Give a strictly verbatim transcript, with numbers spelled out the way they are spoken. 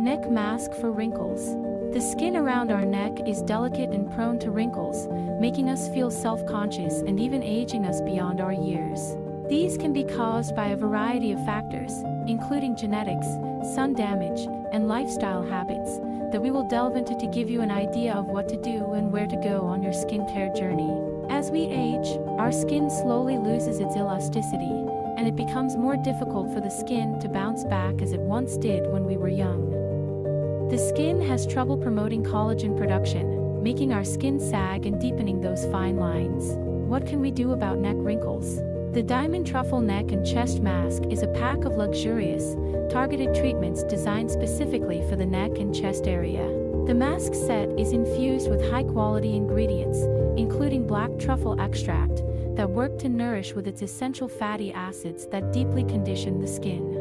Neck mask for wrinkles. The skin around our neck is delicate and prone to wrinkles, making us feel self-conscious and even aging us beyond our years. These can be caused by a variety of factors, including genetics, sun damage, and lifestyle habits, that we will delve into to give you an idea of what to do and where to go on your skincare journey. As we age, our skin slowly loses its elasticity, and it becomes more difficult for the skin to bounce back as it once did when we were young. The skin has trouble promoting collagen production, making our skin sag and deepening those fine lines. What can we do about neck wrinkles? The Diamond Truffle Neck and Chest Mask is a pack of luxurious, targeted treatments designed specifically for the neck and chest area. The mask set is infused with high-quality ingredients, including black truffle extract, that work to nourish with its essential fatty acids that deeply condition the skin.